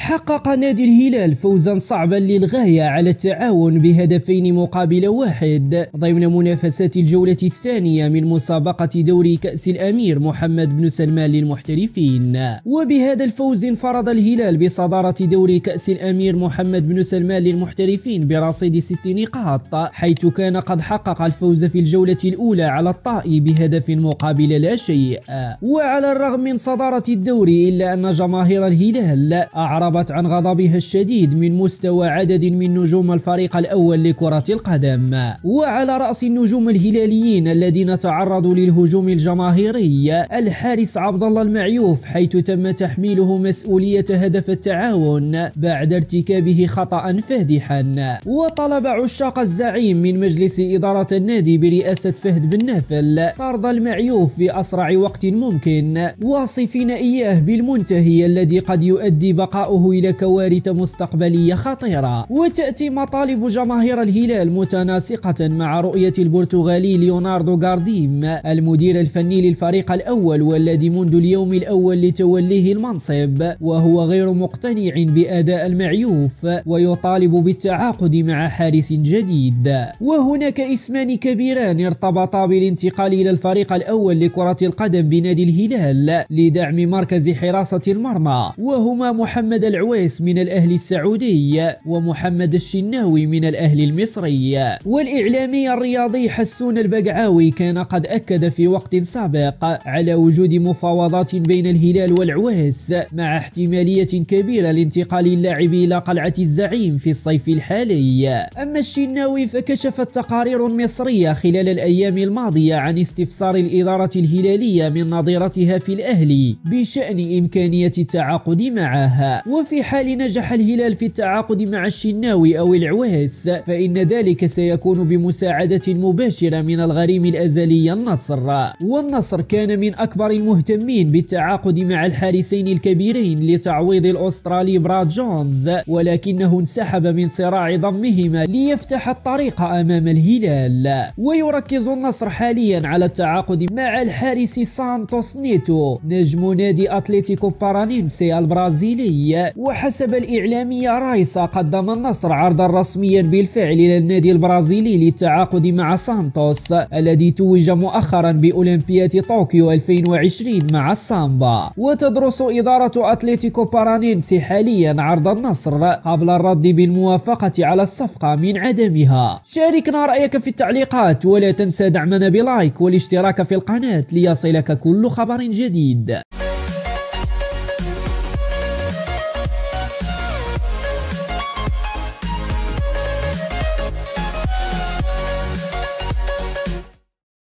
حقق نادي الهلال فوزا صعبا للغاية على التعاون بهدفين مقابل واحد ضمن منافسات الجولة الثانية من مسابقة دوري كأس الامير محمد بن سلمان للمحترفين. وبهذا الفوز انفرد الهلال بصدارة دوري كأس الامير محمد بن سلمان للمحترفين برصيد 6 نقاط، حيث كان قد حقق الفوز في الجولة الاولى على الطائي بهدف مقابل لا شيء. وعلى الرغم من صدارة الدوري الا ان جماهير الهلال أعربت عن غضبها الشديد من مستوى عدد من نجوم الفريق الأول لكرة القدم، وعلى رأس النجوم الهلاليين الذين تعرضوا للهجوم الجماهيري الحارس عبد الله المعيوف، حيث تم تحميله مسؤولية هدف التعاون بعد ارتكابه خطأ فادحا. وطلب عشاق الزعيم من مجلس إدارة النادي برئاسة فهد بن نافل طرد المعيوف في أسرع وقت ممكن، واصفين إياه بالمنتهي الذي قد يؤدي بقاؤه إلى كوارث مستقبلية خطيرة. وتأتي مطالب جماهير الهلال متناسقة مع رؤية البرتغالي ليوناردو جارديم المدير الفني للفريق الأول، والذي منذ اليوم الأول لتوليه المنصب وهو غير مقتنع بأداء المعيوف، ويطالب بالتعاقد مع حارس جديد. وهناك اسمان كبيران ارتبطا بالانتقال إلى الفريق الأول لكرة القدم بنادي الهلال لدعم مركز حراسة المرمى، وهما محمد العويس من الأهلي السعودي ومحمد الشناوي من الأهلي المصري. والإعلامي الرياضي حسون البقعاوي كان قد أكد في وقت سابق على وجود مفاوضات بين الهلال والعويس مع احتمالية كبيرة لانتقال اللاعب إلى قلعة الزعيم في الصيف الحالي. أما الشناوي فكشفت تقارير مصرية خلال الأيام الماضية عن استفسار الإدارة الهلالية من نظيرتها في الأهلي بشأن إمكانية التعاقد معه. وفي حال نجح الهلال في التعاقد مع الشناوي أو العويس فإن ذلك سيكون بمساعدة مباشرة من الغريم الأزلي النصر. والنصر كان من أكبر المهتمين بالتعاقد مع الحارسين الكبيرين لتعويض الأسترالي براد جونز، ولكنه انسحب من صراع ضمهما ليفتح الطريق أمام الهلال. ويركز النصر حاليا على التعاقد مع الحارس سانتوس نيتو نجم نادي أتليتيكو بارانينسي البرازيلي. وحسب الإعلامية رايسا قدم النصر عرضا رسميا بالفعل إلى النادي البرازيلي للتعاقد مع سانتوس الذي توج مؤخرا بأولمبياد طوكيو 2020 مع السامبا. وتدرس إدارة أتليتيكو بارانينسي حاليا عرض النصر قبل الرد بالموافقة على الصفقة من عدمها. شاركنا رأيك في التعليقات ولا تنسى دعمنا بلايك والاشتراك في القناة ليصلك كل خبر جديد.